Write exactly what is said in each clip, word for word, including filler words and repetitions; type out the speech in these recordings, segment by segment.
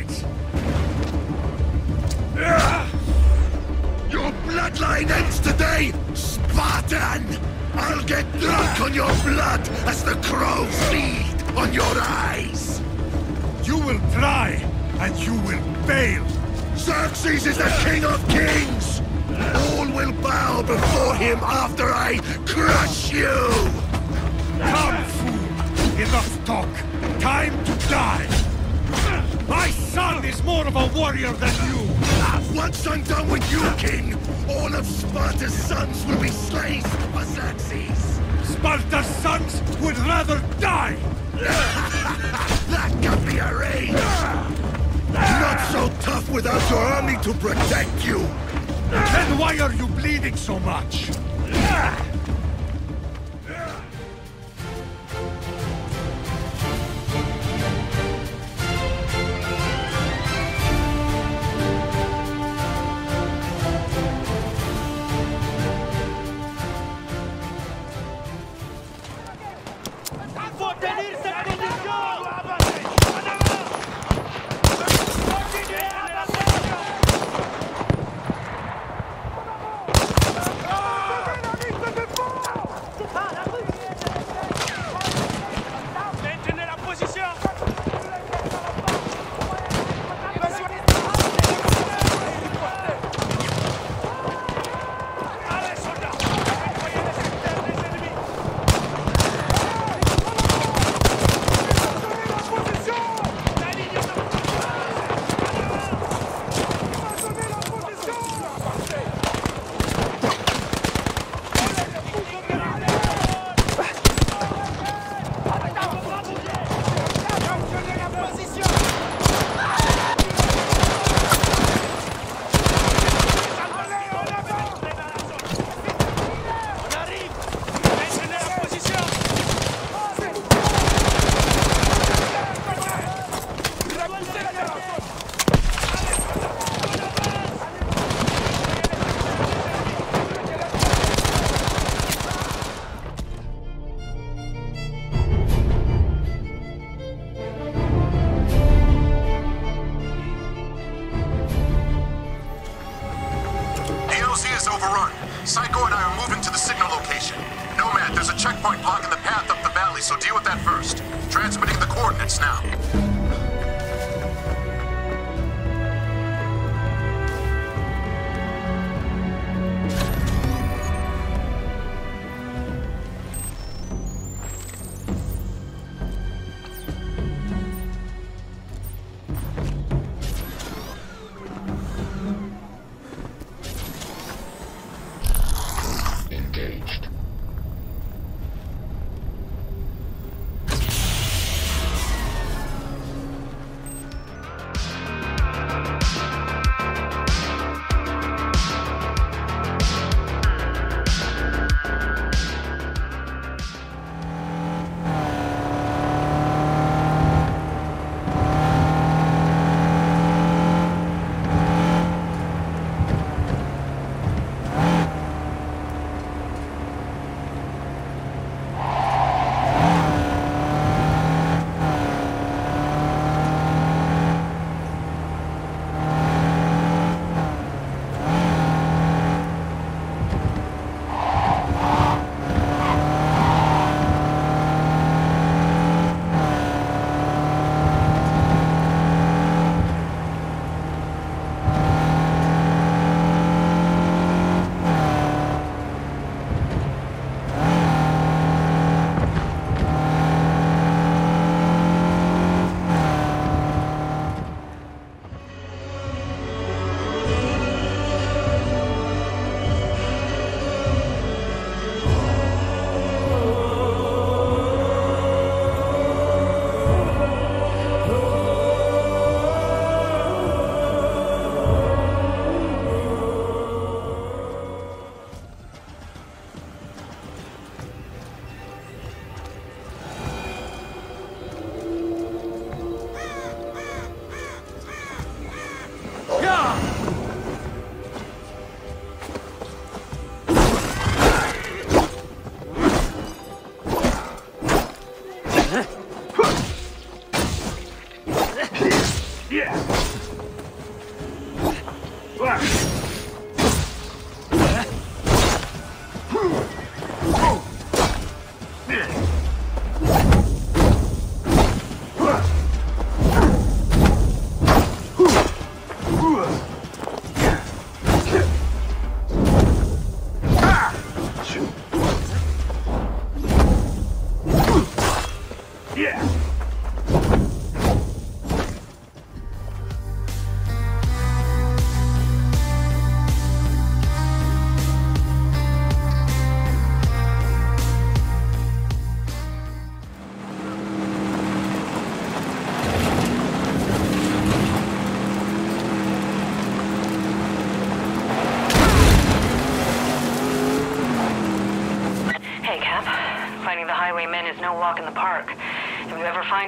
it. Your bloodline ends today, Spartan! I'll get drunk on your blood as the crows feed on your eyes! You will try, and you will fail! Xerxes is the king of kings! All will bow before him after I crush you! Come, fool! Enough talk! Time to die! My son is more of a warrior than you! Once I'm done with you, king, all of Sparta's sons will be slaves for Xerxes! Sparta's sons would rather die! That can be arranged! Not so tough without your army to protect you! Then why are you bleeding so much? Yeah. Wow.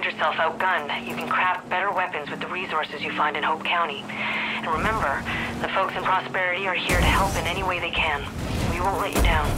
Yourself outgunned, you can craft better weapons with the resources you find in Hope County. And remember, the folks in Prosperity are here to help in any way they can. We won't let you down.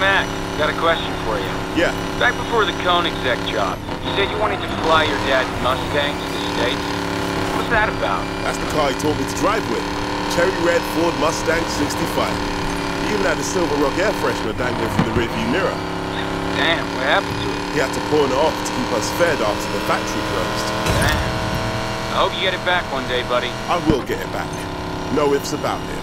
Mac, got a question for you. Yeah. Back before the Koenigsegg job, you said you wanted to fly your dad's Mustangs to the States. What's that about? That's the car he told me to drive with. Cherry red Ford Mustang sixty-five. He even had the Silver Rock Air Freshman dangling from the rearview mirror. Damn, what happened to it? He had to pawn it off to keep us fed after the factory closed. Damn. I hope you get it back one day, buddy. I will get it back. No ifs about it.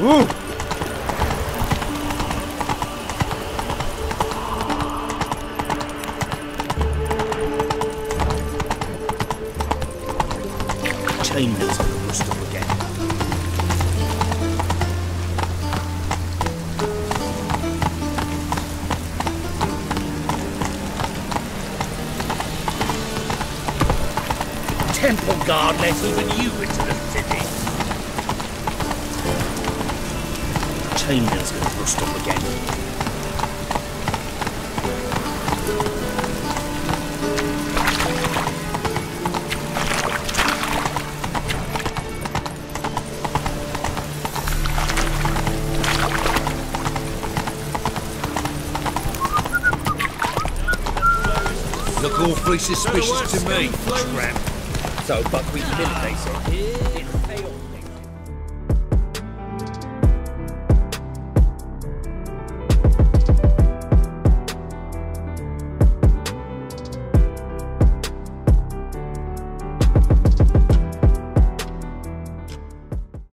Ooh! Temple guard lets even you into the city. Chainmail's gonna rust up again. Look awfully suspicious to me. Scrap. So Buckwheat Millie, they said.